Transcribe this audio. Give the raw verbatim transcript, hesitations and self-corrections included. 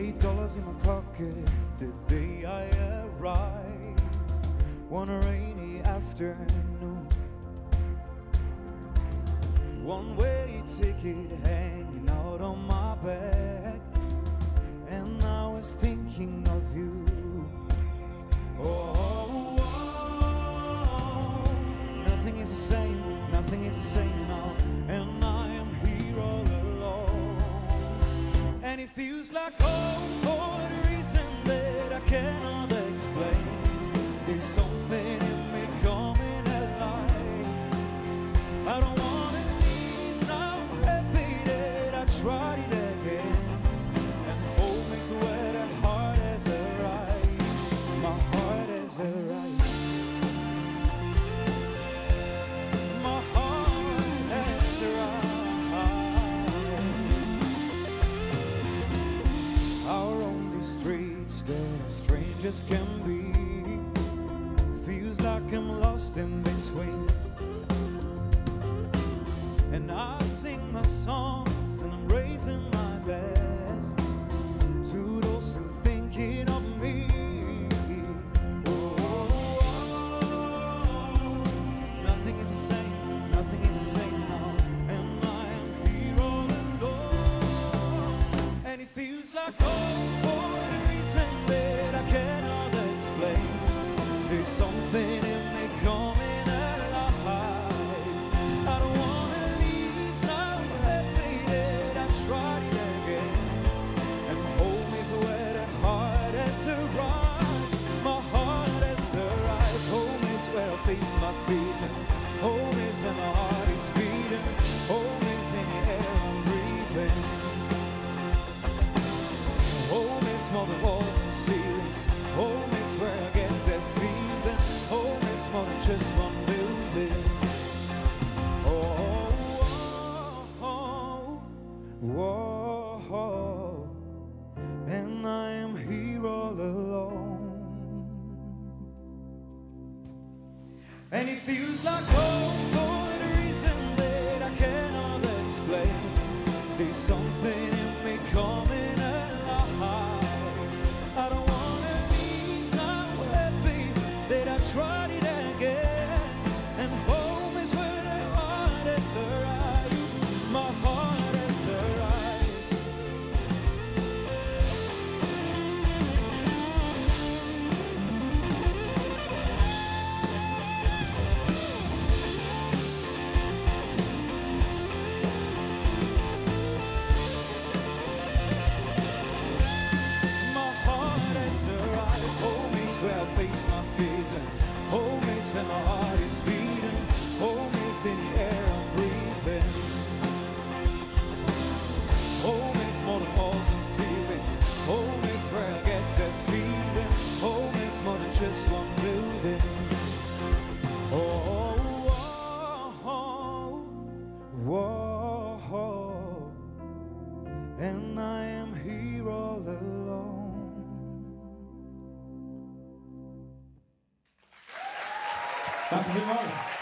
Eight dollars in my pocket the day I arrived, one rainy afternoon. One way ticket hanging out on my back, and I was thinking of you. Oh, oh, oh. Nothing is the same, nothing is the same now, and I am here all alone. And it feels like home for the reason that I cannot explain. There's something in me coming alive. I don't want to leave now, happy that I tried again. And home is where the heart has arrived. My heart has arrived. My heart has arrived. Streets that strangers can be, feels like I'm lost in between. And I sing my songs and I'm raising my glass to those who thinking of me. Oh, oh, oh. Nothing is the same, nothing is the same now, and I am here all alone. And it feels like home. There's something in me coming alive. I don't want to leave now, happy that I tried again. And home is where the heart has arrived. My heart has arrived. Home is where I face my fears. Home is where my heart is beating. Home is in the air I'm breathing. Home is more than walls and ceilings. Home is where I get that feeling. Home is more than just one building. Oh, oh, oh, oh, oh, and I am here all alone. And it feels like home for the reason that I cannot explain. There's something in me coming alive. Tried it again, and home is where the heart has arrived. My heart has arrived. My heart has arrived. Home is where I face my fears. Home is where my heart is beating. Home is in the air I'm breathing. Home is more than walls and ceilings. Home is where I get that feeling. Home is more than just one building. Oh, oh, oh, oh, oh, and I am here all alone. Danke vielmals.